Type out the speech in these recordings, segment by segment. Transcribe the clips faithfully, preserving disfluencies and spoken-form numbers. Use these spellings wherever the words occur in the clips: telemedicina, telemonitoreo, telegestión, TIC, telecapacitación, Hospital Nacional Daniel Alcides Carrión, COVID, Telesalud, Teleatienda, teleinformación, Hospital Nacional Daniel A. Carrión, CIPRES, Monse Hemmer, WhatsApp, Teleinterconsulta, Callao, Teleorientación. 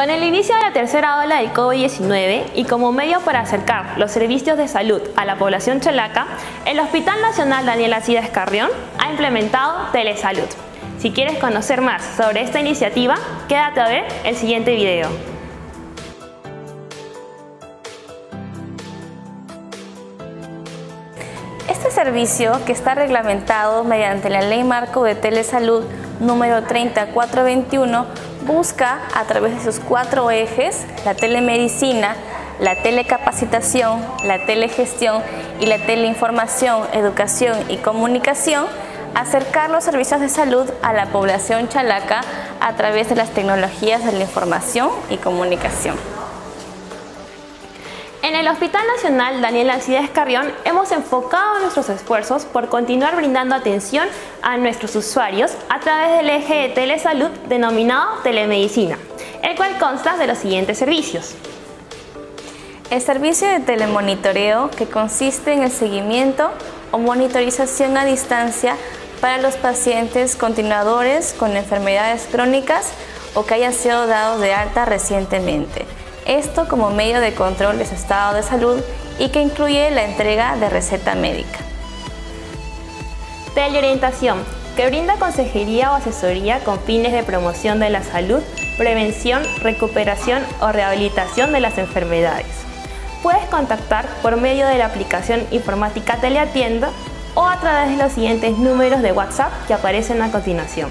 Con el inicio de la tercera ola del COVID diecinueve y como medio para acercar los servicios de salud a la población cholaca, el Hospital Nacional Daniel Alcides Carrión ha implementado Telesalud. Si quieres conocer más sobre esta iniciativa, quédate a ver el siguiente video. Este servicio, que está reglamentado mediante la Ley Marco de Telesalud número tres mil cuatrocientos veintiuno, busca, a través de sus cuatro ejes, la telemedicina, la telecapacitación, la telegestión y la teleinformación, educación y comunicación, acercar los servicios de salud a la población chalaca a través de las tecnologías de la información y comunicación. En el Hospital Nacional Daniel Alcides Carrión hemos enfocado nuestros esfuerzos por continuar brindando atención a nuestros usuarios a través del eje de telesalud denominado telemedicina, el cual consta de los siguientes servicios. El servicio de telemonitoreo, que consiste en el seguimiento o monitorización a distancia para los pacientes continuadores con enfermedades crónicas o que hayan sido dados de alta recientemente. Esto como medio de control de su estado de salud y que incluye la entrega de receta médica. Teleorientación, que brinda consejería o asesoría con fines de promoción de la salud, prevención, recuperación o rehabilitación de las enfermedades. Puedes contactar por medio de la aplicación informática Teleatienda o a través de los siguientes números de WhatsApp que aparecen a continuación.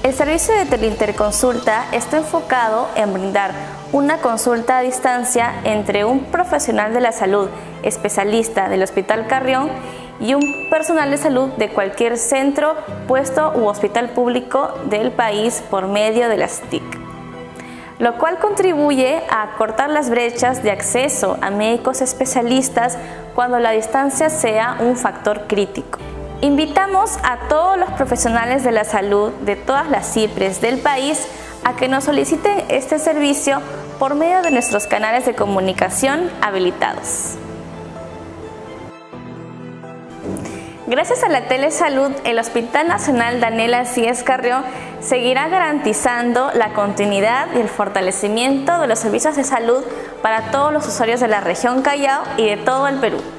El servicio de Teleinterconsulta está enfocado en brindar una consulta a distancia entre un profesional de la salud, especialista del Hospital Carrión, y un personal de salud de cualquier centro, puesto u hospital público del país por medio de las T I C. Lo cual contribuye a acortar las brechas de acceso a médicos especialistas cuando la distancia sea un factor crítico. Invitamos a todos los profesionales de la salud de todas las CIPRES del país a que nos soliciten este servicio por medio de nuestros canales de comunicación habilitados. Gracias a la Telesalud, el Hospital Nacional Daniel Alcides Carrión seguirá garantizando la continuidad y el fortalecimiento de los servicios de salud para todos los usuarios de la región Callao y de todo el Perú.